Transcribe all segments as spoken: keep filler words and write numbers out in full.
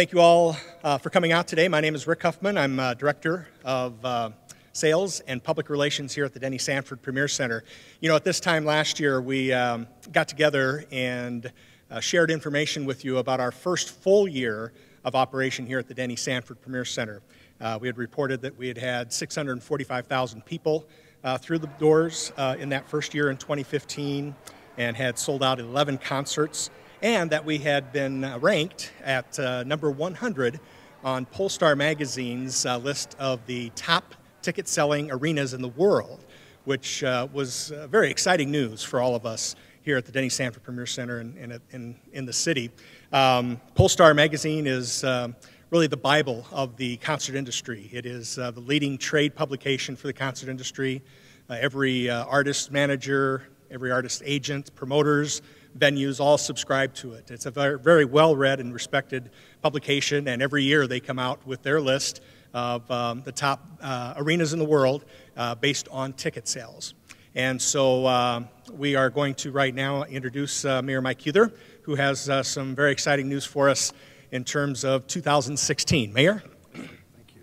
Thank you all uh, for coming out today. My name is Rick Huffman. I'm uh, Director of uh, Sales and Public Relations here at the Denny Sanford Premier Center. You know, at this time last year, we um, got together and uh, shared information with you about our first full year of operation here at the Denny Sanford Premier Center. Uh, we had reported that we had had six hundred forty-five thousand people uh, through the doors uh, in that first year in twenty fifteen, and had sold out eleven concerts, and that we had been ranked at uh, number one hundred on Pollstar Magazine's uh, list of the top ticket-selling arenas in the world, which uh, was uh, very exciting news for all of us here at the Denny Sanford Premier Center and, and, and in the city. Um, Pollstar Magazine is um, really the Bible of the concert industry. It is uh, the leading trade publication for the concert industry. Uh, every uh, artist manager, every artist agent, promoters, venues all subscribe to it. It's a very, very well-read and respected publication, and every year they come out with their list of um, the top uh, arenas in the world uh, based on ticket sales. And so uh, we are going to right now introduce uh, Mayor Mike Huether, who has uh, some very exciting news for us in terms of two thousand sixteen. Mayor? Thank you.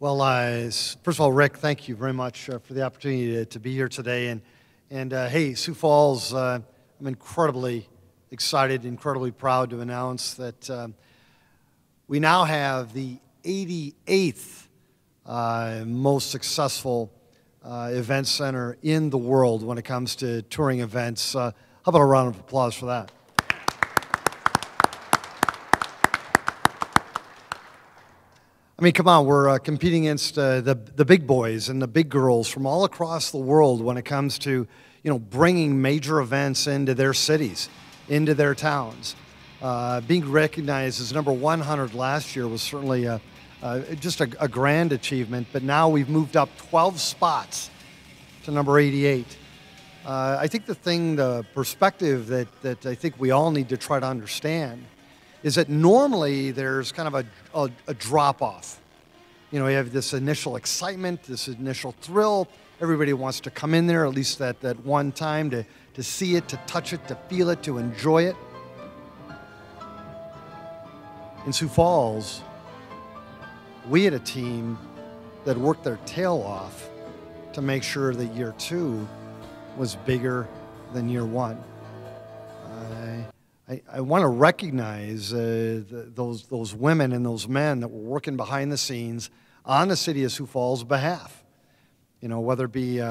Well, uh, first of all, Rick, thank you very much uh, for the opportunity to, to be here today. And, and uh, hey, Sioux Falls, uh, I'm incredibly excited, incredibly proud to announce that um, we now have the eighty-eighth Uh, most successful uh, event center in the world when it comes to touring events. Uh, how about a round of applause for that? I mean, come on, we're uh, competing against uh, the, the big boys and the big girls from all across the world when it comes to, you know, bringing major events into their cities, into their towns. Uh, being recognized as number one hundred last year was certainly a Uh, just a, a grand achievement, but now we've moved up twelve spots to number eighty-eight. Uh, I think the thing, the perspective that, that I think we all need to try to understand is that normally there's kind of a, a, a drop-off. You know, you have this initial excitement, this initial thrill. Everybody wants to come in there at least that, that one time to, to see it, to touch it, to feel it, to enjoy it. In Sioux Falls, we had a team that worked their tail off to make sure that year two was bigger than year one. I, I, I want to recognize uh, the, those, those women and those men that were working behind the scenes on the city of Sioux Falls' behalf. You know, whether it be uh,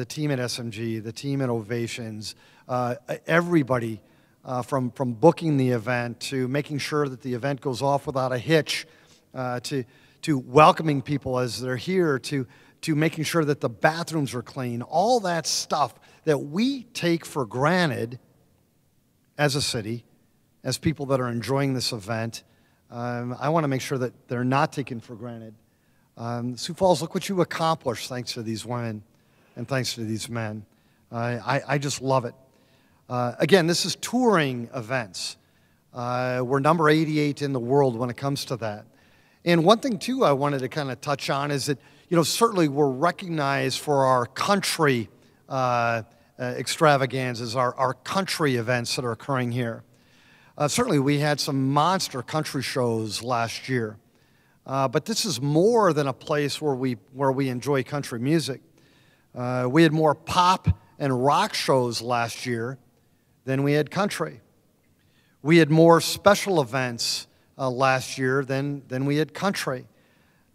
the team at S M G, the team at Ovations, uh, everybody uh, from, from booking the event to making sure that the event goes off without a hitch, uh, to to welcoming people as they're here, to, to making sure that the bathrooms are clean, all that stuff that we take for granted as a city, as people that are enjoying this event. Um, I want to make sure that they're not taken for granted. Um, Sioux Falls, look what you accomplished thanks to these women and thanks to these men. Uh, I, I just love it. Uh, again, this is touring events. Uh, we're number eighty-eight in the world when it comes to that. And one thing, too, I wanted to kind of touch on is that, you know, certainly we're recognized for our country uh, uh, extravaganzas, our, our country events that are occurring here. Uh, certainly we had some monster country shows last year. Uh, but this is more than a place where we, where we enjoy country music. Uh, we had more pop and rock shows last year than we had country. We had more special events Uh, last year than, than we had country.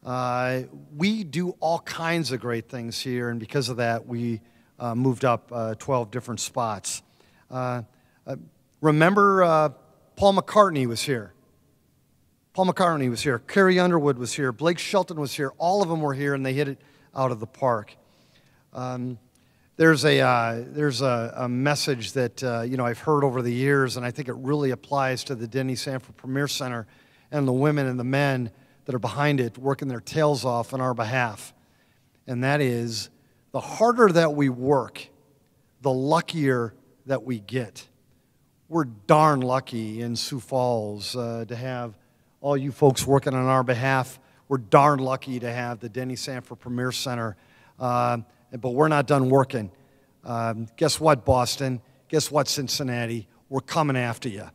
Uh, we do all kinds of great things here, and because of that, we uh, moved up uh, twelve different spots. Uh, uh, remember, uh, Paul McCartney was here. Paul McCartney was here. Carrie Underwood was here. Blake Shelton was here. All of them were here, and they hit it out of the park. Um, there's a, uh, there's a, a message that uh, you know, I've heard over the years, and I think it really applies to the Denny Sanford Premier Center and the women and the men that are behind it working their tails off on our behalf. And that is, the harder that we work, the luckier that we get. We're darn lucky in Sioux Falls uh, to have all you folks working on our behalf. We're darn lucky to have the Denny Sanford Premier Center. Uh, But we're not done working. Um, guess what, Boston? Guess what, Cincinnati? We're coming after you.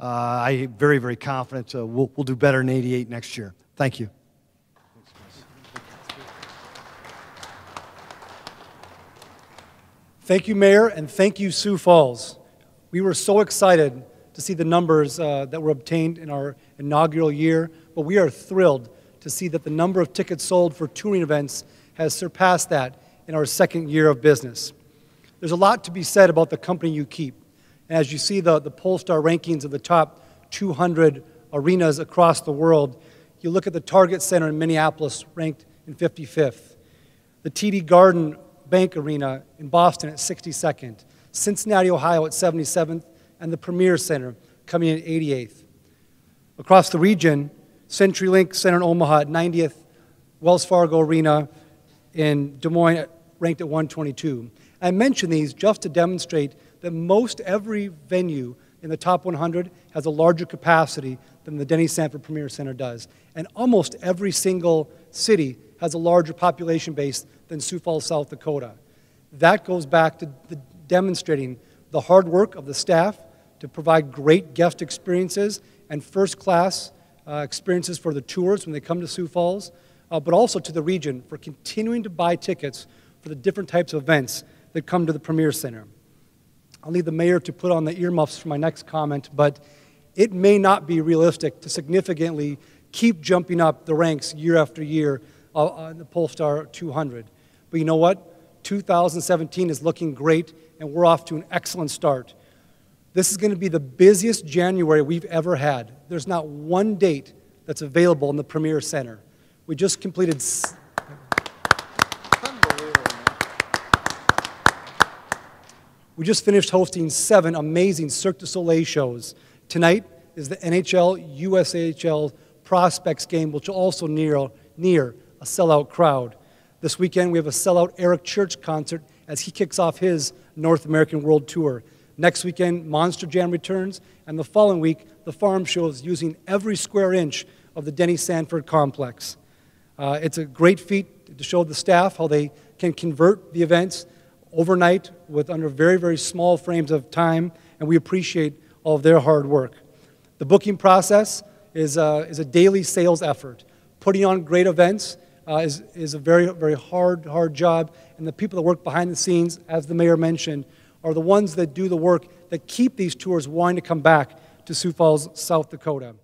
uh, I'm very, very confident uh, we'll, we'll do better in eighty-eight next year. Thank you. Thank you, Mayor, and thank you, Sioux Falls. We were so excited to see the numbers uh, that were obtained in our inaugural year, but we are thrilled to see that the number of tickets sold for touring events has surpassed that in our second year of business. There's a lot to be said about the company you keep. And as you see the, the Pollstar rankings of the top two hundred arenas across the world, you look at the Target Center in Minneapolis ranked in fifty-fifth, the T D Garden Bank Arena in Boston at sixty-second, Cincinnati, Ohio at seventy-seventh, and the Premier Center coming in at eighty-eighth. Across the region, CenturyLink Center in Omaha at ninetieth, Wells Fargo Arena in Des Moines ranked at one twenty-two. I mention these just to demonstrate that most every venue in the top one hundred has a larger capacity than the Denny Sanford Premier Center does. And almost every single city has a larger population base than Sioux Falls, South Dakota. That goes back to the demonstrating the hard work of the staff to provide great guest experiences and first-class uh, experiences for the tourists when they come to Sioux Falls, uh, but also to the region for continuing to buy tickets for the different types of events that come to the Premier Center. I'll leave the mayor to put on the earmuffs for my next comment, but it may not be realistic to significantly keep jumping up the ranks year after year on the Pollstar two hundred. But you know what? two thousand seventeen is looking great, and we're off to an excellent start. This is going to be the busiest January we've ever had. There's not one date that's available in the Premier Center. We just completed... S we just finished hosting seven amazing Cirque du Soleil shows. Tonight is the N H L U S H L Prospects game, which will also near, near a sellout crowd. This weekend, we have a sellout Eric Church concert as he kicks off his North American World Tour. Next weekend, Monster Jam returns, and the following week, the farm show is using every square inch of the Denny Sanford complex. Uh, it's a great feat to show the staff how they can convert the events overnight with under very, very small frames of time, and we appreciate all of their hard work. The booking process is, uh, is a daily sales effort. Putting on great events uh, is, is a very, very hard, hard job, and the people that work behind the scenes, as the mayor mentioned, are the ones that do the work that keep these tours wanting to come back to Sioux Falls, South Dakota.